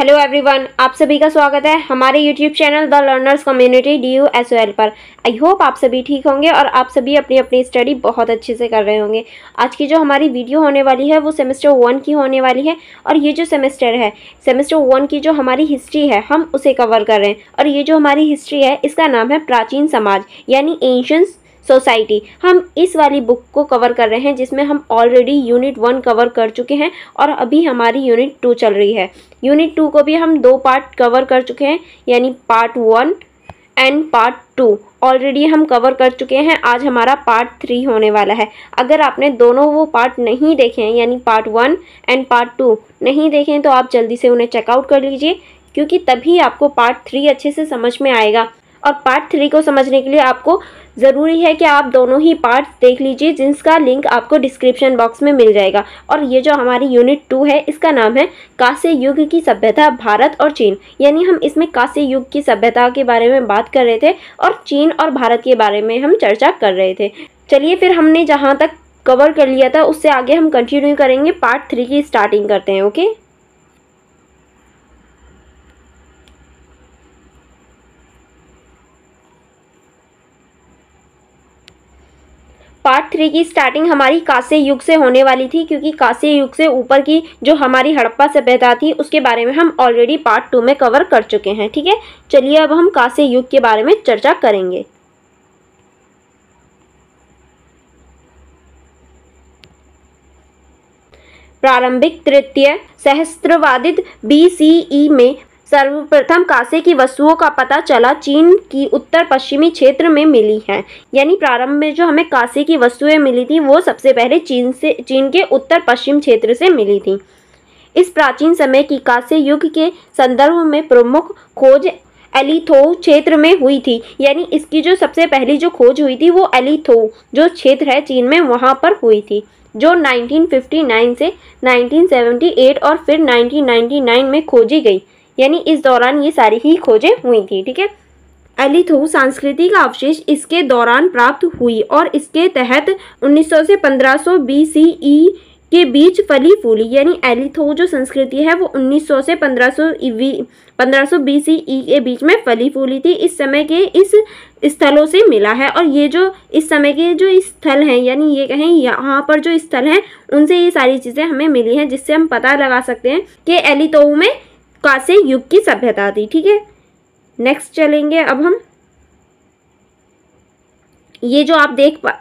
Hello everyone, आप सभी का स्वागत है हमारे YouTube channel the learners community DUSOL पर। आई होप आप सभी ठीक होंगे और आप सभी अपनी अपनी स्टडी बहुत अच्छे से कर रहे होंगे। आज की जो हमारी वीडियो होने वाली है वो सेमेस्टर 1 की होने वाली है और ये जो सेमेस्टर है सेमेस्टर 1 की जो हमारी हिस्ट्री है हम उसे कवर कर रहे हैं। और ये जो हमारी हिस्ट्री है इसका नाम है प्राचीन समाज यानी एंशिएंट सोसाइटी। हम इस वाली बुक को कवर कर रहे हैं जिसमें हम ऑलरेडी यूनिट 1 कवर कर चुके हैं और अभी हमारी यूनिट 2 चल रही है। यूनिट 2 को भी हम 2 पार्ट कवर कर चुके हैं यानी पार्ट 1 एंड पार्ट 2 ऑलरेडी हम कवर कर चुके हैं। आज हमारा पार्ट 3 होने वाला है। अगर आपने दोनों वो पार्ट नहीं देखे हैं यानी पार्ट 1 एंड पार्ट 2 नहीं देखे हैं तो आप जल्दी से उन्हें चेकआउट कर लीजिए क्योंकि तभी आपको पार्ट 3 अच्छे से समझ में आएगा। और पार्ट 3 को समझने के लिए आपको ज़रूरी है कि आप दोनों ही पार्ट्स देख लीजिए जिसका लिंक आपको डिस्क्रिप्शन बॉक्स में मिल जाएगा। और ये जो हमारी यूनिट 2 है इसका नाम है कांस्य युग की सभ्यता भारत और चीन, यानी हम इसमें कांस्य युग की सभ्यता के बारे में बात कर रहे थे और चीन और भारत के बारे में हम चर्चा कर रहे थे। चलिए फिर हमने जहाँ तक कवर कर लिया था उससे आगे हम कंटिन्यू करेंगे। पार्ट 3 की स्टार्टिंग करते हैं। ओके, पार्ट 3 की स्टार्टिंग हमारी कांस्य युग से होने वाली थी क्योंकि कांस्य युग से ऊपर की जो हमारी हड़प्पा सभ्यता थी उसके बारे में हम ऑलरेडी पार्ट 2 में कवर कर चुके हैं। ठीक है, चलिए अब हम कांस्य युग के बारे में चर्चा करेंगे। प्रारंभिक तृतीय सहस्त्रवादित BCE में सर्वप्रथम कांसे की वस्तुओं का पता चला चीन की उत्तर पश्चिमी क्षेत्र में मिली है, यानी प्रारंभ में जो हमें कांसे की वस्तुएं मिली थी वो सबसे पहले चीन के उत्तर पश्चिम क्षेत्र से मिली थी। इस प्राचीन समय की कांस्य युग के संदर्भ में प्रमुख खोज एलिथोउ क्षेत्र में हुई थी, यानी इसकी जो सबसे पहली जो खोज हुई थी वो एलिथोउ जो क्षेत्र है चीन में वहाँ पर हुई थी, जो 1959 से 1978 और फिर 1999 में खोजी गई, यानी इस दौरान ये सारी ही खोजें हुई थी। ठीक है, एलिथोउ संस्कृति का अवशेष इसके दौरान प्राप्त हुई और इसके तहत 1900 से 1500 BCE के बीच फली फूली, यानी एलिथोउ जो संस्कृति है वो 1900 से 1500 BCE के बीच में फली फूली थी। इस समय के इस स्थलों से मिला है और ये जो इस समय के जो स्थल हैं यानी ये कहें यहाँ पर जो स्थल हैं उनसे ये सारी चीज़ें हमें मिली हैं जिससे हम पता लगा सकते हैं कि एलिथोउ में कांस्य युग की सभ्यता थी। ठीक है, नेक्स्ट चलेंगे। अब हम ये जो आप देख पा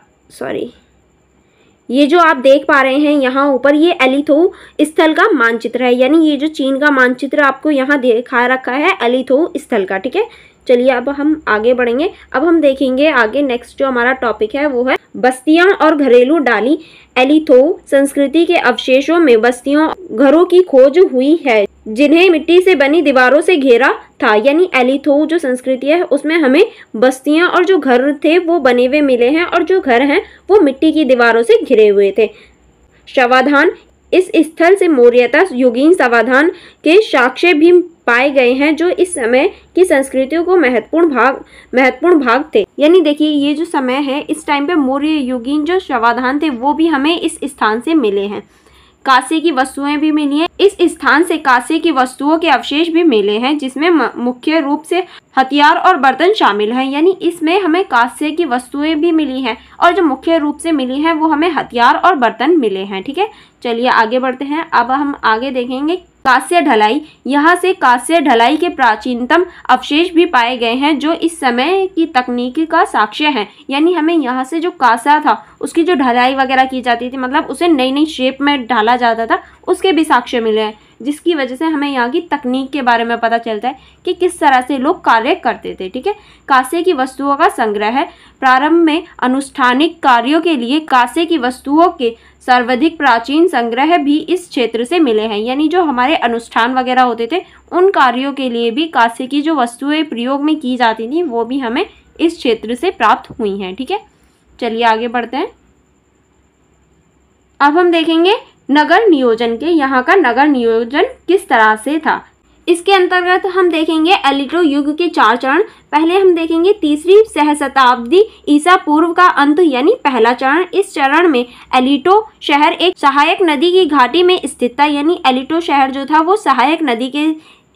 रहे हैं यहाँ ऊपर ये एलिथोउ स्थल का मानचित्र है, यानी ये जो चीन का मानचित्र आपको यहाँ दिखा रखा है एलिथोउ स्थल का। ठीक है, चलिए अब हम आगे बढ़ेंगे। अब हम देखेंगे आगे नेक्स्ट जो हमारा टॉपिक है वो है बस्तियां और घरेलू डाली। एलिथोउ संस्कृति के अवशेषों में बस्तियों घरों की खोज हुई है जिन्हें मिट्टी से बनी दीवारों से घेरा था, यानी एलिथोउ जो संस्कृति है उसमें हमें बस्तियां और जो घर थे वो बने हुए मिले हैं और जो घर हैं वो मिट्टी की दीवारों से घिरे हुए थे। शवाधान, इस स्थल से मौर्यता युगीन शवाधान के साक्ष्य भी पाए गए हैं जो इस समय की संस्कृतियों को महत्वपूर्ण भाग थे, यानी देखिए ये जो समय है इस टाइम पे मौर्य युगीन जो शवाधान थे वो भी हमें इस स्थान से मिले हैं। कांसे की वस्तुएं भी मिली हैं इस स्थान से। कांसे की वस्तुओं के अवशेष भी मिले हैं जिसमें मुख्य रूप से हथियार और बर्तन शामिल हैं, यानी इसमें हमें कांसे की वस्तुएं भी मिली हैं और जो मुख्य रूप से मिली हैं वो हमें हथियार और बर्तन मिले हैं। ठीक है, चलिए आगे बढ़ते हैं। अब हम आगे देखेंगे कांस्य ढलाई। यहाँ से कांस्य ढलाई के प्राचीनतम अवशेष भी पाए गए हैं जो इस समय की तकनीक का साक्ष्य है, यानी हमें यहाँ से जो कांसा था उसकी जो ढलाई वगैरह की जाती थी मतलब उसे नई नई शेप में ढाला जाता था उसके भी साक्ष्य मिले हैं, जिसकी वजह से हमें यहाँ की तकनीक के बारे में पता चलता है कि किस तरह से लोग कार्य करते थे। ठीक है, कांसे की वस्तुओं का संग्रह है। प्रारंभ में अनुष्ठानिक कार्यों के लिए कांसे की वस्तुओं के सर्वाधिक प्राचीन संग्रह भी इस क्षेत्र से मिले हैं, यानी जो हमारे अनुष्ठान वगैरह होते थे उन कार्यों के लिए भी कांसे की जो वस्तुएं प्रयोग में की जाती थी वो भी हमें इस क्षेत्र से प्राप्त हुई हैं। ठीक है, चलिए आगे बढ़ते हैं। अब हम देखेंगे नगर नियोजन के। यहाँ का नगर नियोजन किस तरह से था इसके अंतर्गत हम देखेंगे एलिथोउ युग के 4 चरण। पहले हम देखेंगे 3री सहस्राब्दी ईसा पूर्व का अंत यानी पहला चरण। इस चरण में एलिथोउ शहर एक सहायक नदी की घाटी में स्थित था, यानी एलिथोउ शहर जो था वो सहायक नदी के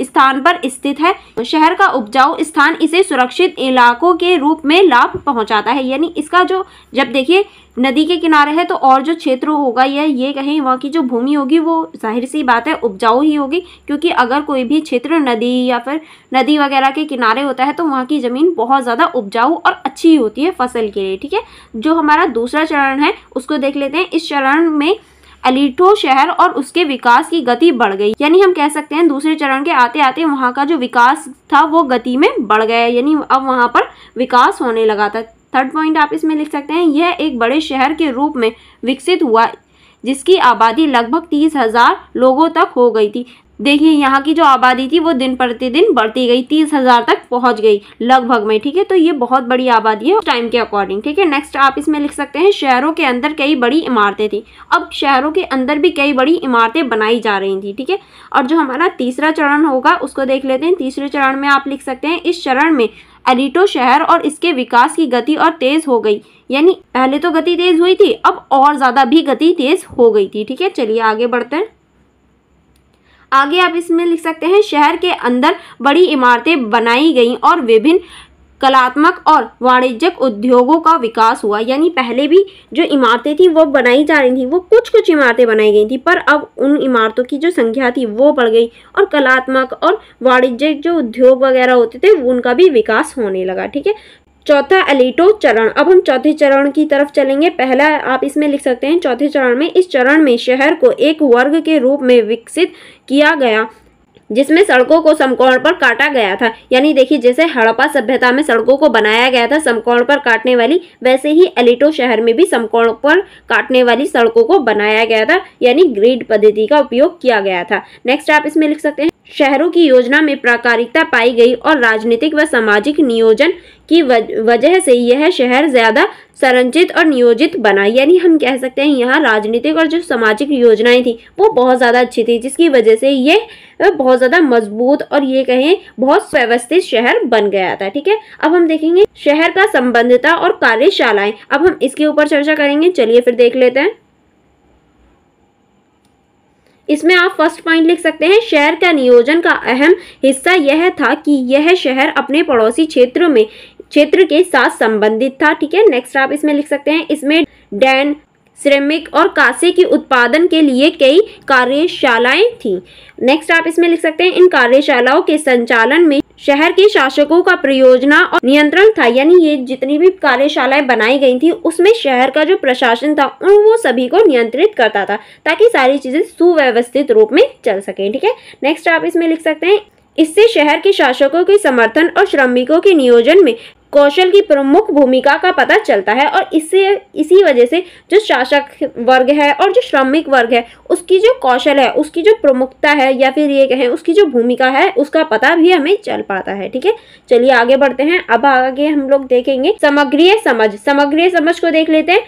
स्थान पर स्थित है। शहर का उपजाऊ स्थान इसे सुरक्षित इलाकों के रूप में लाभ पहुंचाता है, यानी इसका जो जब देखिए नदी के किनारे है तो और जो क्षेत्र होगा या ये कहें वहाँ की जो भूमि होगी वो जाहिर सी बात है उपजाऊ ही होगी, क्योंकि अगर कोई भी क्षेत्र नदी या फिर नदी वगैरह के किनारे होता है तो वहाँ की ज़मीन बहुत ज़्यादा उपजाऊ और अच्छी होती है फसल के लिए। ठीक है, जो हमारा दूसरा चरण है उसको देख लेते हैं। इस चरण में अलीठो शहर और उसके विकास की गति बढ़ गई, यानी हम कह सकते हैं दूसरे चरण के आते आते वहाँ का जो विकास था वो गति में बढ़ गया, यानी अब वहाँ पर विकास होने लगा था। थर्ड पॉइंट आप इसमें लिख सकते हैं, यह एक बड़े शहर के रूप में विकसित हुआ जिसकी आबादी लगभग 30,000 लोगों तक हो गई थी। देखिए यहाँ की जो आबादी थी वो दिन प्रतिदिन बढ़ती गई, 30,000 तक पहुँच गई लगभग में। ठीक है, तो ये बहुत बड़ी आबादी है टाइम के अकॉर्डिंग। ठीक है, नेक्स्ट आप इसमें लिख सकते हैं शहरों के अंदर कई बड़ी इमारतें थी, अब शहरों के अंदर भी कई बड़ी इमारतें बनाई जा रही थी। ठीक है, और जो हमारा तीसरा चरण होगा उसको देख लेते हैं। तीसरे चरण में आप लिख सकते हैं, इस चरण में अलीटो शहर और इसके विकास की गति और तेज़ हो गई, यानी पहले तो गति तेज़ हुई थी अब और ज़्यादा भी गति तेज़ हो गई थी। ठीक है, चलिए आगे बढ़ते हैं। आगे आप इसमें लिख सकते हैं, शहर के अंदर बड़ी इमारतें बनाई गईं और विभिन्न कलात्मक और वाणिज्यिक उद्योगों का विकास हुआ, यानी पहले भी जो इमारतें थी वो बनाई जा रही थी, वो कुछ कुछ इमारतें बनाई गई थी, पर अब उन इमारतों की जो संख्या थी वो बढ़ गई और कलात्मक और वाणिज्यिक जो उद्योग वगैरह होते थे उनका भी विकास होने लगा। ठीक है, चौथा अलीटो चरण, अब हम चौथे चरण की तरफ चलेंगे। पहला आप इसमें लिख सकते हैं, चौथे चरण में, इस चरण में शहर को एक वर्ग के रूप में विकसित किया गया जिसमें सड़कों को समकोण पर काटा गया था, यानी देखिए जैसे हड़प्पा सभ्यता में सड़कों को बनाया गया था समकोण पर काटने वाली, वैसे ही अलीटो शहर में भी समकोण पर काटने वाली सड़कों को बनाया गया था, यानी ग्रिड पद्धति का उपयोग किया गया था। नेक्स्ट आप इसमें लिख सकते हैं, शहरों की योजना में प्राकारिकता पाई गई और राजनीतिक व सामाजिक नियोजन की वजह से यह शहर ज़्यादा संरचित और नियोजित बना, यानी हम कह सकते हैं यहाँ राजनीतिक और जो सामाजिक योजनाएं थी वो बहुत ज़्यादा अच्छी थी, जिसकी वजह से ये बहुत ज़्यादा मजबूत और ये कहें बहुत सुव्यवस्थित शहर बन गया था। ठीक है, अब हम देखेंगे शहर का संबद्धता और कार्यशालाएं, अब हम इसके ऊपर चर्चा करेंगे। चलिए फिर देख लेते हैं। इसमें आप फर्स्ट पॉइंट लिख सकते हैं, शहर का नियोजन का अहम हिस्सा यह था कि यह शहर अपने पड़ोसी क्षेत्र के साथ संबंधित था। ठीक है, नेक्स्ट आप इसमें लिख सकते हैं, इसमें डैन, सिरेमिक और कांसे की उत्पादन के लिए कई कार्यशालाएं थीं। नेक्स्ट आप इसमें लिख सकते हैं, इन कार्यशालाओं के संचालन में शहर के शासकों का प्रयोजना और नियंत्रण था, यानी ये जितनी भी कार्यशालाएं बनाई गई थी उसमें शहर का जो प्रशासन था उन वो सभी को नियंत्रित करता था ताकि सारी चीज़ें सुव्यवस्थित रूप में चल सकें। ठीक है, नेक्स्ट आप इसमें लिख सकते हैं, इससे शहर के शासकों के समर्थन और श्रमिकों के नियोजन में कौशल की प्रमुख भूमिका का पता चलता है, और इससे इसी वजह से जो शासक वर्ग है और जो श्रमिक वर्ग है उसकी जो कौशल है उसकी जो प्रमुखता है या फिर ये कहें उसकी जो भूमिका है उसका पता भी हमें चल पाता है। ठीक है, चलिए आगे बढ़ते हैं। अब आगे हम लोग देखेंगे समग्रीय समझ को देख लेते हैं।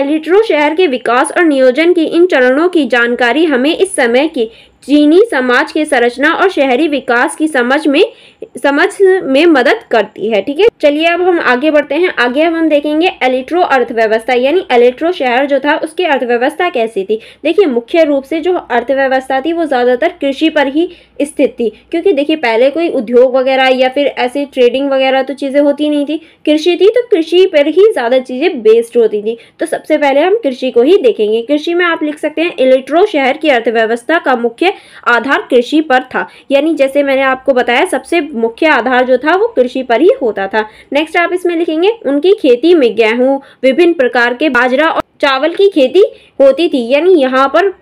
अलीटो शहर के विकास और नियोजन की इन चरणों की जानकारी हमें इस समय की चीनी समाज के संरचना और शहरी विकास की समझ में मदद करती है। ठीक है, चलिए अब हम आगे बढ़ते हैं। आगे अब हम देखेंगे अलीटो अर्थव्यवस्था, यानी अलीटो शहर जो था उसकी अर्थव्यवस्था कैसी थी। देखिए मुख्य रूप से जो अर्थव्यवस्था थी वो ज़्यादातर कृषि पर ही स्थित थी, क्योंकि देखिए पहले कोई उद्योग वगैरह या फिर ऐसे ट्रेडिंग वगैरह तो चीज़ें होती नहीं थी, कृषि थी तो कृषि पर ही ज़्यादा चीज़ें बेस्ड होती थी, तो सबसे पहले हम कृषि को ही देखेंगे। कृषि में आप लिख सकते हैं, अलीटो शहर की अर्थव्यवस्था का मुख्य आधार कृषि पर था, यानी जैसे मैंने आपको बताया सबसे मुख्य आधार जो था वो कृषि पर ही होता था। नेक्स्ट आप इसमें लिखेंगे, उनकी खेती में गेहूं, विभिन्न प्रकार के बाजरा और चावल की खेती होती थी, यानी यहाँ पर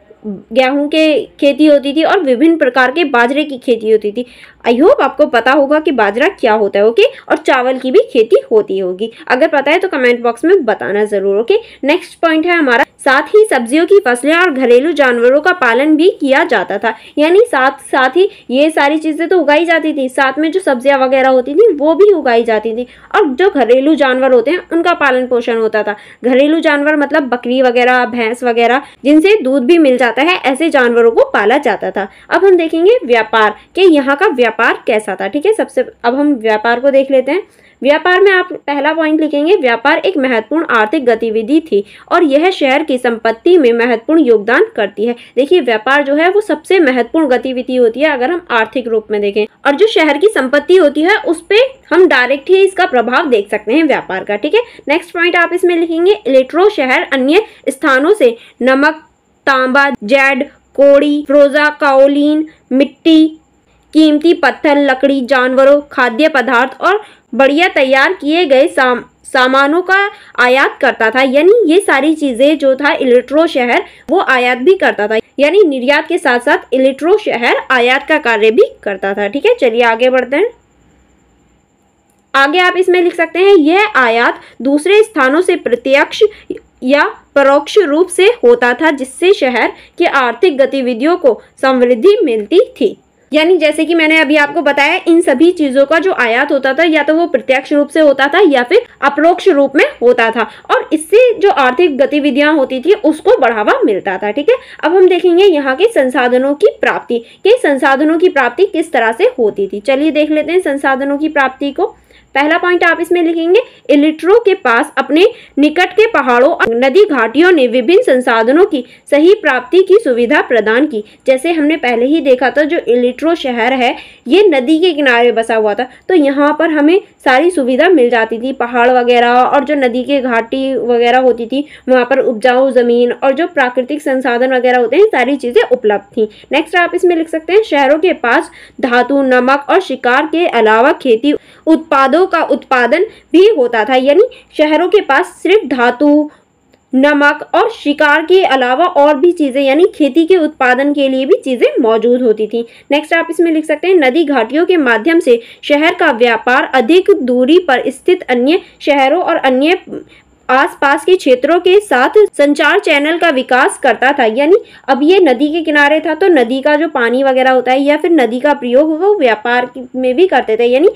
गेहूं के खेती होती थी और विभिन्न प्रकार के बाजरे की खेती होती थी। आई होप आपको पता होगा कि बाजरा क्या होता है, ओके, और चावल की भी खेती होती होगी। अगर पता है तो कमेंट बॉक्स में बताना ज़रूर, ओके। नेक्स्ट पॉइंट है हमारा, साथ ही सब्जियों की फसलें और घरेलू जानवरों का पालन भी किया जाता था, यानी साथ ही ये सारी चीज़ें तो उगाई जाती थी, साथ में जो सब्जियाँ वगैरह होती थी वो भी उगाई जाती थी, और जो घरेलू जानवर होते हैं उनका पालन पोषण होता था। घरेलू जानवर मतलब बकरी वगैरह, भैंस वगैरह, जिनसे दूध भी मिल जाता है, ऐसे जानवरों को पाला जाता था। अब हम देखेंगे व्यापार के, यहाँ का व्यापार कैसा था। ठीक है, सबसे अब हम व्यापार को देख लेते हैं। व्यापार में आप पहला पॉइंट लिखेंगे, व्यापार एक महत्वपूर्ण आर्थिक गतिविधि थी और यह शहर की संपत्ति में महत्वपूर्ण योगदान करती है। देखिए व्यापार जो है वो सबसे महत्वपूर्ण गतिविधि होती है अगर हम आर्थिक रूप में देखें, और जो शहर की संपत्ति होती है उस पर हम डायरेक्ट ही इसका प्रभाव देख सकते हैं व्यापार का। ठीक है, नेक्स्ट पॉइंट आप इसमें लिखेंगे, इलेक्ट्रो शहर अन्य स्थानों से नमक, तांबा, जैड, कोड़ी, रोजा, काओलिन, मिट्टी, कीमती पत्थर, लकड़ी, जानवरों, खाद्य पदार्थ और बढ़िया तैयार किए गए सामानों का आयात करता था। यानी ये सारी चीजें जो था इलेक्ट्रो शहर वो आयात भी करता था, यानी निर्यात के साथ साथ इलेक्ट्रो शहर आयात का कार्य भी करता था। ठीक है, चलिए आगे बढ़ते हैं। आगे आप इसमें लिख सकते हैं, यह आयात दूसरे स्थानों से प्रत्यक्ष या परोक्ष रूप से होता था जिससे शहर की आर्थिक गतिविधियों को समृद्धि मिलती थी। यानी जैसे कि मैंने अभी आपको बताया, इन सभी चीजों का जो आयात होता था या तो वो प्रत्यक्ष रूप से होता था या फिर अपरोक्ष रूप में होता था, और इससे जो आर्थिक गतिविधियां होती थी उसको बढ़ावा मिलता था। ठीक है, अब हम देखेंगे यहाँ के संसाधनों की प्राप्ति के, संसाधनों की प्राप्ति किस तरह से होती थी। चलिए देख लेते हैं संसाधनों की प्राप्ति को। पहला पॉइंट आप इसमें लिखेंगे, इलेक्ट्रो के पास अपने निकट के पहाड़ों और नदी घाटियों ने विभिन्न संसाधनों की सही प्राप्ति की सुविधा प्रदान की। जैसे हमने पहले ही देखा था जो इलेक्ट्रो शहर है ये नदी के किनारे बसा हुआ था, तो यहाँ पर हमें सारी सुविधा मिल जाती थी, पहाड़ वगैरह और जो नदी के घाटी वगैरह होती थी वहाँ पर उपजाऊ जमीन और जो प्राकृतिक संसाधन वगैरह होते हैं सारी चीज़ें उपलब्ध थी। नेक्स्ट आप इसमें लिख सकते हैं, शहरों के पास धातु, नमक और शिकार के अलावा खेती उत्पादों का उत्पादन भी होता था। यानी शहरों के पास सिर्फ धातु, नमक और शिकार के अलावा और भी चीजें यानी खेती के उत्पादन के लिए भी चीजें मौजूद होती थी। नेक्स्ट आप इसमें लिख सकते हैं, नदी घाटियों के माध्यम से शहर का व्यापार अधिक दूरी पर स्थित अन्य शहरों और अन्य आसपास के क्षेत्रों के साथ संचार चैनल का विकास करता था। यानी अब ये नदी के किनारे था तो नदी का जो पानी वगैरह होता है या फिर नदी का प्रयोग वो व्यापार में भी करते थे, यानी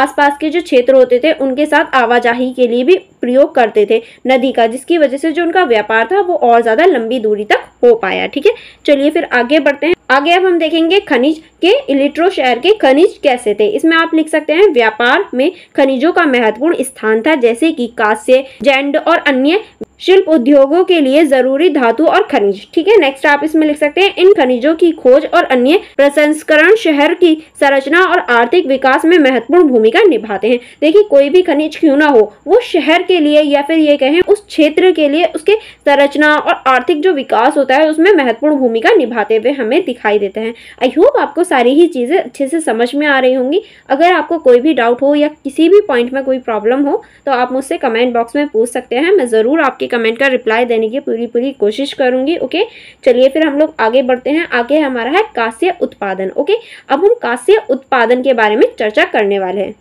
आसपास के जो क्षेत्र होते थे उनके साथ आवाजाही के लिए भी प्रयोग करते थे नदी का, जिसकी वजह से जो उनका व्यापार था वो और ज़्यादा लंबी दूरी तक हो पाया। ठीक है, चलिए फिर आगे बढ़ते हैं। आगे अब हम देखेंगे खनिज के, इलेक्ट्रो शहर के खनिज कैसे थे। इसमें आप लिख सकते हैं, व्यापार में खनिजों का महत्वपूर्ण स्थान था, जैसे कि कांस्य, जैंड और अन्य शिल्प उद्योगों के लिए जरूरी धातु और खनिज। ठीक है, नेक्स्ट आप इसमें लिख सकते हैं, इन खनिजों की खोज और अन्य प्रसंस्करण शहर की संरचना और आर्थिक विकास में महत्वपूर्ण भूमिका निभाते हैं। देखिए कोई भी खनिज क्यों ना हो, वो शहर के लिए या फिर ये कहें उस क्षेत्र के लिए उसके संरचना और आर्थिक जो विकास होता है उसमें महत्वपूर्ण भूमिका निभाते हुए हमें दिखाई देते हैं। आई होप आपको सारी ही चीजें अच्छे से समझ में आ रही होंगी। अगर आपको कोई भी डाउट हो या किसी भी पॉइंट में कोई प्रॉब्लम हो तो आप मुझसे कमेंट बॉक्स में पूछ सकते हैं, मैं जरूर आपके कमेंट का रिप्लाई देने की पूरी कोशिश करूंगी। ओके, चलिए फिर हम लोग आगे बढ़ते हैं। आगे हमारा है कांस्य उत्पादन। ओके, अब हम कांस्य उत्पादन के बारे में चर्चा करने वाले हैं।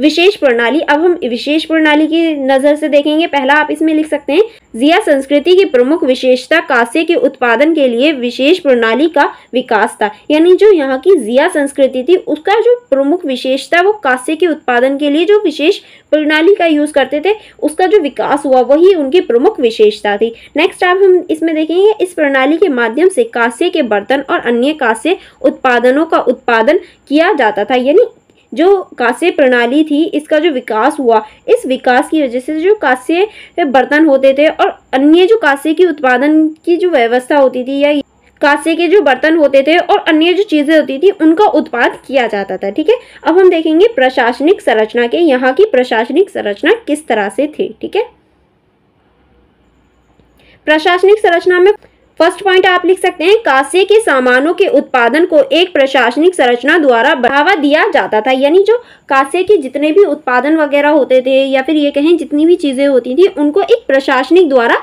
विशेष प्रणाली, अब हम विशेष प्रणाली की नज़र से देखेंगे। पहला आप इसमें लिख सकते हैं, जिया संस्कृति की प्रमुख विशेषता कांस्य के उत्पादन के लिए विशेष प्रणाली का विकास था। यानी जो यहाँ की जिया संस्कृति थी उसका जो प्रमुख विशेषता वो कांस्य के उत्पादन के लिए जो विशेष प्रणाली का यूज करते थे उसका जो विकास हुआ वही उनकी प्रमुख विशेषता थी। नेक्स्ट आप हम इसमें देखेंगे, इस प्रणाली के माध्यम से कांस्य के बर्तन और अन्य कांस्य उत्पादनों का उत्पादन किया जाता था। यानी जो कांस्य प्रणाली थी इसका जो विकास हुआ, इस विकास की वजह से जो कांस्य बर्तन होते थे और अन्य जो कांस्य की उत्पादन की जो व्यवस्था होती थी या कांसे के जो बर्तन होते थे और अन्य जो चीज़ें होती थी उनका उत्पाद किया जाता था। ठीक है, अब हम देखेंगे प्रशासनिक संरचना के, यहाँ की प्रशासनिक संरचना किस तरह से थी। ठीक है, प्रशासनिक संरचना में फर्स्ट पॉइंट आप लिख सकते हैं, कांसे के सामानों के उत्पादन को एक प्रशासनिक संरचना द्वारा बढ़ावा दिया जाता था। यानी जो कांसे के जितने भी उत्पादन वगैरह होते थे या फिर ये कहें जितनी भी चीज़ें होती थी उनको एक प्रशासनिक द्वारा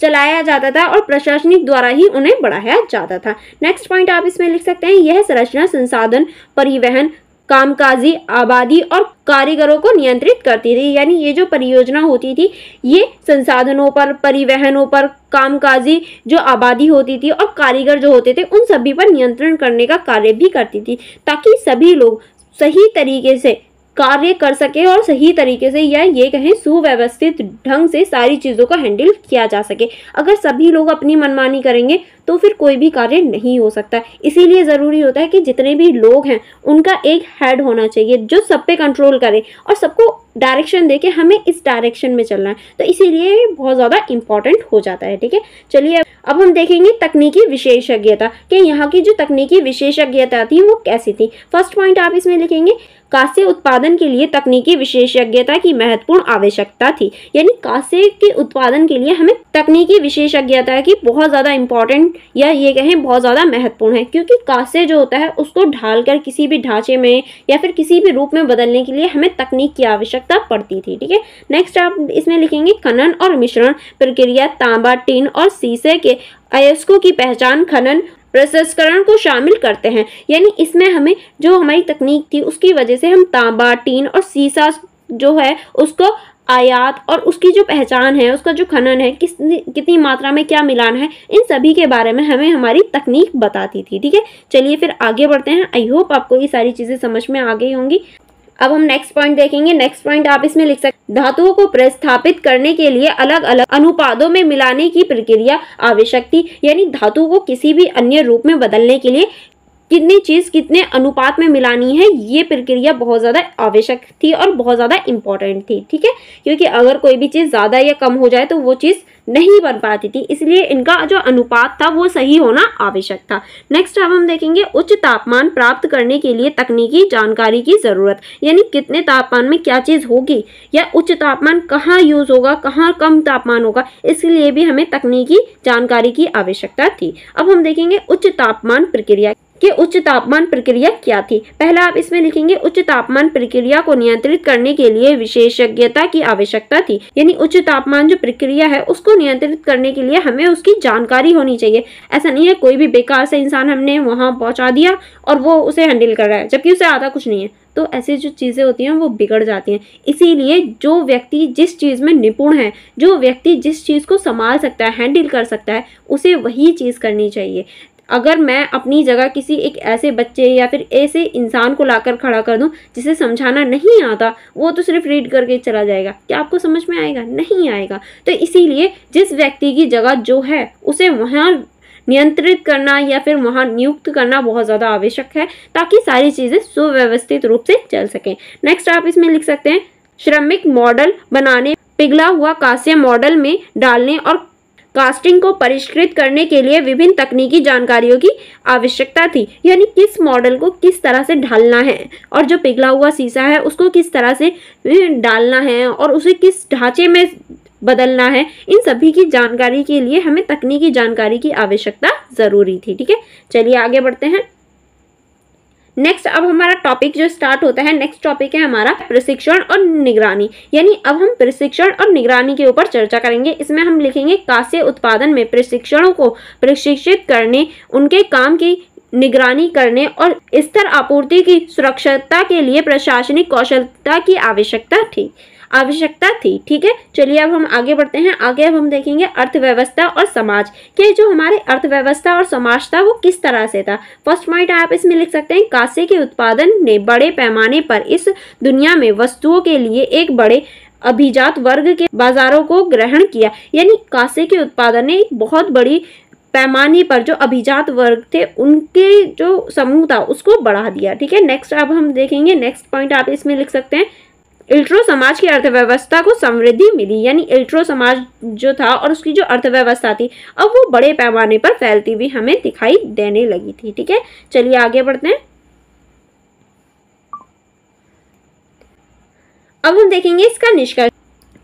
चलाया जाता था और प्रशासनिक द्वारा ही उन्हें बढ़ाया जाता था। नेक्स्ट पॉइंट आप इसमें लिख सकते हैं, यह संरचना संसाधन, परिवहन, कामकाजी, आबादी और कारीगरों को नियंत्रित करती थी। यानी ये जो परियोजना होती थी ये संसाधनों पर, परिवहनों पर, कामकाजी जो आबादी होती थी और कारीगर जो होते थे उन सभी पर नियंत्रण करने का कार्य भी करती थी, ताकि सभी लोग सही तरीके से कार्य कर सके और सही तरीके से या ये कहें सुव्यवस्थित ढंग से सारी चीज़ों का हैंडल किया जा सके। अगर सभी लोग अपनी मनमानी करेंगे तो फिर कोई भी कार्य नहीं हो सकता। इसीलिए ज़रूरी होता है कि जितने भी लोग हैं उनका एक हेड होना चाहिए जो सब पे कंट्रोल करे और सबको डायरेक्शन दे के हमें इस डायरेक्शन में चलना है, तो इसीलिए बहुत ज़्यादा इंपॉर्टेंट हो जाता है। ठीक है, चलिए अब हम देखेंगे तकनीकी विशेषज्ञता कि यहाँ की जो तकनीकी विशेषज्ञता थी वो कैसी थी। फर्स्ट पॉइंट आप इसमें लिखेंगे कांस्य उत्पादन के लिए तकनीकी विशेषज्ञता की महत्वपूर्ण आवश्यकता थी, यानी कांस्य के उत्पादन के लिए हमें तकनीकी विशेषज्ञता की बहुत ज़्यादा इंपॉर्टेंट या ये कहें बहुत ज़्यादा महत्वपूर्ण है, क्योंकि कांस्य जो होता है उसको ढालकर किसी भी ढांचे में या फिर किसी भी रूप में बदलने के लिए हमें तकनीक की आवश्यकता पड़ती थी। ठीक है, नेक्स्ट आप इसमें लिखेंगे खनन और मिश्रण प्रक्रिया तांबा, टिन और शीशे के अयस्कों की पहचान खनन प्रसंस्करण को शामिल करते हैं, यानी इसमें हमें जो हमारी तकनीक थी उसकी वजह से हम तांबा, टीन और सीसा जो है उसको आयात और उसकी जो पहचान है, उसका जो खनन है, कितनी मात्रा में क्या मिलाना है, इन सभी के बारे में हमें हमारी तकनीक बताती थी। ठीक है, चलिए फिर आगे बढ़ते हैं। आई होप आपको ये सारी चीज़ें समझ में आ गई होंगी। अब हम नेक्स्ट पॉइंट देखेंगे। नेक्स्ट पॉइंट आप इसमें लिख सकते हैं धातुओं को प्रस्थापित करने के लिए अलग अलग अनुपादों में मिलाने की प्रक्रिया आवश्यक थी, यानी धातु को किसी भी अन्य रूप में बदलने के लिए कितनी चीज़ कितने अनुपात में मिलानी है, ये प्रक्रिया बहुत ज़्यादा आवश्यक थी और बहुत ज़्यादा इम्पॉर्टेंट थी। ठीक है, क्योंकि अगर कोई भी चीज़ ज़्यादा या कम हो जाए तो वो चीज़ नहीं बन पाती थी, इसलिए इनका जो अनुपात था वो सही होना आवश्यक था। नेक्स्ट अब हम देखेंगे उच्च तापमान प्राप्त करने के लिए तकनीकी जानकारी की ज़रूरत, यानी कितने तापमान में क्या चीज़ होगी या उच्च तापमान कहाँ यूज़ होगा, कहाँ कम तापमान होगा, इसलिए भी हमें तकनीकी जानकारी की आवश्यकता थी। अब हम देखेंगे उच्च तापमान प्रक्रिया कि उच्च तापमान प्रक्रिया क्या थी। पहला आप इसमें लिखेंगे उच्च तापमान प्रक्रिया को नियंत्रित करने के लिए विशेषज्ञता की आवश्यकता थी, यानी उच्च तापमान जो प्रक्रिया है उसको नियंत्रित करने के लिए हमें उसकी जानकारी होनी चाहिए। ऐसा नहीं है कोई भी बेकार से इंसान हमने वहाँ पहुँचा दिया और वो उसे हैंडल कर रहा है जबकि उसे आता कुछ नहीं है, तो ऐसी जो चीज़ें होती हैं वो बिगड़ जाती हैं। इसीलिए जो व्यक्ति जिस चीज़ में निपुण है, जो व्यक्ति जिस चीज़ को संभाल सकता है, हैंडल कर सकता है, उसे वही चीज़ करनी चाहिए। अगर मैं अपनी जगह किसी एक ऐसे बच्चे या फिर ऐसे इंसान को लाकर खड़ा कर दूं जिसे समझाना नहीं आता, वो तो सिर्फ रीड करके चला जाएगा, क्या आपको समझ में आएगा? नहीं आएगा। तो इसीलिए जिस व्यक्ति की जगह जो है उसे वहाँ नियंत्रित करना या फिर वहाँ नियुक्त करना बहुत ज़्यादा आवश्यक है, ताकि सारी चीज़ें सुव्यवस्थित रूप से चल सकें। नेक्स्ट आप इसमें लिख सकते हैं श्रमिक मॉडल बनाने, पिघला हुआ कांस्य मॉडल में डालने और कास्टिंग को परिष्कृत करने के लिए विभिन्न तकनीकी जानकारियों की आवश्यकता थी, यानी किस मॉडल को किस तरह से ढालना है और जो पिघला हुआ शीशा है उसको किस तरह से डालना है और उसे किस ढांचे में बदलना है, इन सभी की जानकारी के लिए हमें तकनीकी जानकारी की आवश्यकता ज़रूरी थी। ठीक है, चलिए आगे बढ़ते हैं। नेक्स्ट अब हमारा टॉपिक जो स्टार्ट होता है, नेक्स्ट टॉपिक है हमारा प्रशिक्षण और निगरानी, यानी अब हम प्रशिक्षण और निगरानी के ऊपर चर्चा करेंगे। इसमें हम लिखेंगे कांस्य उत्पादन में प्रशिक्षणों को प्रशिक्षित करने, उनके काम की निगरानी करने और स्तर आपूर्ति की सुरक्षितता के लिए प्रशासनिक कौशलता की आवश्यकता थी। ठीक है, चलिए अब हम आगे बढ़ते हैं। आगे अब हम देखेंगे अर्थव्यवस्था और समाज के, जो हमारे अर्थव्यवस्था और समाज था वो किस तरह से था। फर्स्ट पॉइंट आप इसमें लिख सकते हैं कांसे के उत्पादन ने बड़े पैमाने पर इस दुनिया में वस्तुओं के लिए एक बड़े अभिजात वर्ग के बाजारों को ग्रहण किया, यानी कांसे के उत्पादन ने एक बहुत बड़ी पैमाने पर जो अभिजात वर्ग थे उनके जो समूह था उसको बढ़ा दिया। ठीक है, नेक्स्ट अब हम देखेंगे। नेक्स्ट पॉइंट आप इसमें लिख सकते हैं इल्ट्रो समाज की अर्थव्यवस्था को समृद्धि मिली, यानी इल्ट्रो समाज जो था और उसकी जो अर्थव्यवस्था थी अब वो बड़े पैमाने पर फैलती हुई हमें दिखाई देने लगी थी। ठीक है, चलिए आगे बढ़ते हैं। अब हम देखेंगे इसका निष्कर्ष,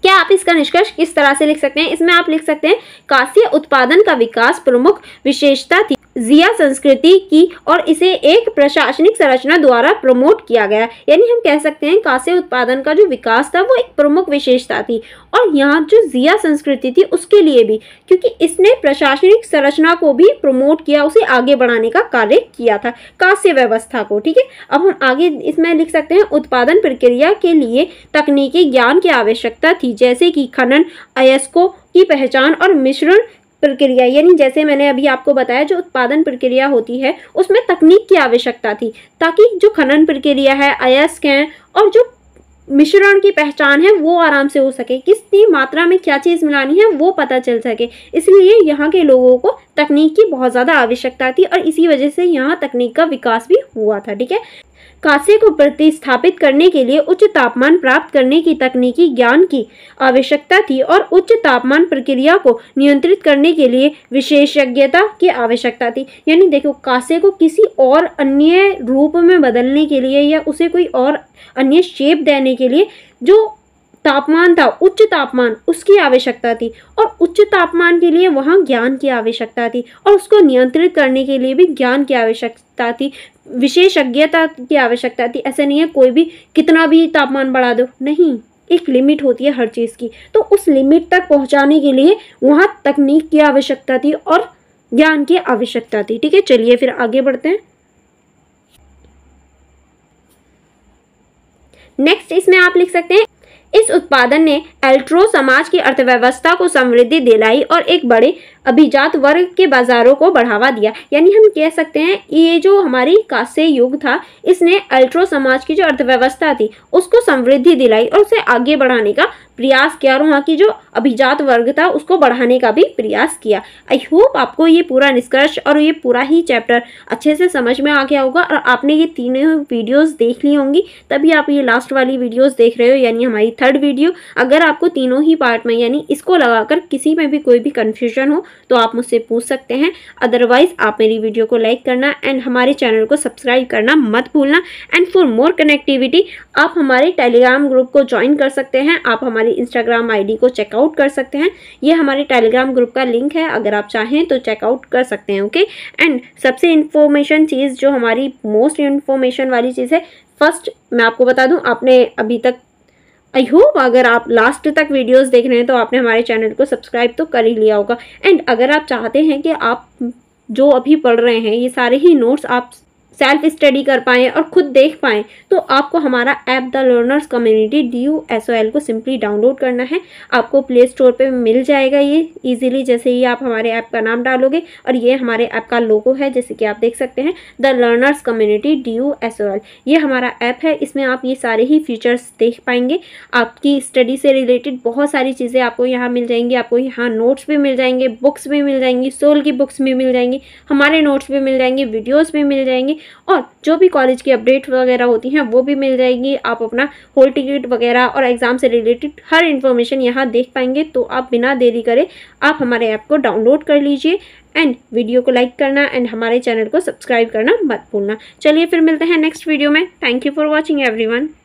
क्या आप इसका निष्कर्ष किस तरह से लिख सकते हैं। इसमें आप लिख सकते हैं कांस्य उत्पादन का विकास प्रमुख विशेषता थी जिया संस्कृति की और इसे एक प्रशासनिक संरचना द्वारा प्रमोट किया गया, यानी हम कह सकते हैं कांस्य उत्पादन का जो विकास था वो एक प्रमुख विशेषता थी और यहाँ जो जिया संस्कृति थी उसके लिए भी, क्योंकि इसने प्रशासनिक संरचना को भी प्रमोट किया, उसे आगे बढ़ाने का कार्य किया था कांस्य व्यवस्था को। ठीक है, अब हम आगे इसमें लिख सकते हैं उत्पादन प्रक्रिया के लिए तकनीकी ज्ञान की आवश्यकता थी, जैसे कि खनन, अयस्कों की पहचान और मिश्रण प्रक्रिया, यानी जैसे मैंने अभी आपको बताया जो उत्पादन प्रक्रिया होती है उसमें तकनीक की आवश्यकता थी, ताकि जो खनन प्रक्रिया है, अयस्क हैं और जो मिश्रण की पहचान है वो आराम से हो सके, कितनी मात्रा में क्या चीज़ मिलानी है वो पता चल सके, इसलिए यहाँ के लोगों को तकनीक की बहुत ज़्यादा आवश्यकता थी और इसी वजह से यहाँ तकनीक का विकास भी हुआ था। ठीक है, कांसे को प्रतिस्थापित करने के लिए उच्च तापमान प्राप्त करने की तकनीकी ज्ञान की आवश्यकता थी और उच्च तापमान प्रक्रिया को नियंत्रित करने के लिए विशेषज्ञता की आवश्यकता थी। यानी देखो, कांसे को किसी और अन्य रूप में बदलने के लिए या उसे कोई और अन्य शेप देने के लिए जो तापमान था, उच्च तापमान, उसकी आवश्यकता थी और उच्च तापमान के लिए वहाँ ज्ञान की आवश्यकता थी और उसको नियंत्रित करने के लिए भी ज्ञान की आवश्यकता थी, विशेषज्ञता की आवश्यकता थी। ऐसा नहीं है कोई भी कितना भी तापमान बढ़ा दो, नहीं, एक लिमिट होती है हर चीज़ की। तो उस लिमिट तक पहुँचाने के लिए वहाँ तकनीक की आवश्यकता थी और ज्ञान की आवश्यकता थी। ठीक है, चलिए फिर आगे बढ़ते हैं। नेक्स्ट इसमें आप लिख सकते हैं, इस उत्पादन ने एल्ट्रो समाज की अर्थव्यवस्था को समृद्धि दिलाई और एक बड़े अभिजात वर्ग के बाजारों को बढ़ावा दिया। यानी हम कह सकते हैं ये जो हमारी कांस्य युग था, इसने एल्ट्रो समाज की जो अर्थव्यवस्था थी उसको समृद्धि दिलाई और उसे आगे बढ़ाने का प्रयास किया और वहाँ की जो अभिजात वर्ग था उसको बढ़ाने का भी प्रयास किया। आई होप आपको ये पूरा निष्कर्ष और ये पूरा ही चैप्टर अच्छे से समझ में आ गया होगा और आपने ये तीनों वीडियोज़ देख ली होंगी, तभी आप ये लास्ट वाली वीडियोज़ देख रहे हो, यानी हमारी थर्ड वीडियो। अगर आपको तीनों ही पार्ट में यानी इसको लगाकर किसी में भी कोई भी कन्फ्यूजन हो तो आप मुझसे पूछ सकते हैं। अदरवाइज आप मेरी वीडियो को लाइक करना एंड हमारे चैनल को सब्सक्राइब करना मत भूलना। एंड फॉर मोर कनेक्टिविटी आप हमारे टेलीग्राम ग्रुप को ज्वाइन कर सकते हैं, आप हमारे इंस्टाग्राम आईडी को चेकआउट कर सकते हैं। ये हमारे टेलीग्राम ग्रुप का लिंक है, अगर आप चाहें तो चेकआउट कर सकते हैं। ओके, एंड सबसे इन्फॉर्मेशन चीज़ जो हमारी मोस्ट इन्फॉर्मेशन वाली चीज़ है, फर्स्ट मैं आपको बता दूं, आपने अभी तक, आई होप अगर आप लास्ट तक वीडियोस देख रहे हैं तो आपने हमारे चैनल को सब्सक्राइब तो कर ही लिया होगा। एंड अगर आप चाहते हैं कि आप जो अभी पढ़ रहे हैं ये सारे ही नोट्स आप सेल्फ स्टडी कर पाएँ और खुद देख पाएँ, तो आपको हमारा app the learners community DUSOL को सिंपली डाउनलोड करना है। आपको प्ले स्टोर पे मिल जाएगा ये इजीली, जैसे ही आप हमारे ऐप का नाम डालोगे, और ये हमारे ऐप का लोगो है जैसे कि आप देख सकते हैं, द लर्नर्स कम्युनिटी DUSOL, ये हमारा ऐप है। इसमें आप ये सारे ही फीचर्स देख पाएंगे, आपकी स्टडी से रिलेटेड बहुत सारी चीज़ें आपको यहाँ मिल जाएंगी। आपको यहाँ नोट्स भी मिल जाएंगे, बुक्स भी मिल जाएंगी, सोल की बुक्स भी मिल जाएंगी, हमारे नोट्स भी मिल जाएंगे, वीडियोज़ भी मिल जाएंगी और जो भी कॉलेज की अपडेट वगैरह होती हैं वो भी मिल जाएगी। आप अपना हॉल टिकट वगैरह और एग्ज़ाम से रिलेटेड हर इन्फॉर्मेशन यहाँ देख पाएंगे। तो आप बिना देरी करें आप हमारे ऐप को डाउनलोड कर लीजिए एंड वीडियो को लाइक करना एंड हमारे चैनल को सब्सक्राइब करना मत भूलना। चलिए फिर मिलते हैं नेक्स्ट वीडियो में। Thank you for watching everyone.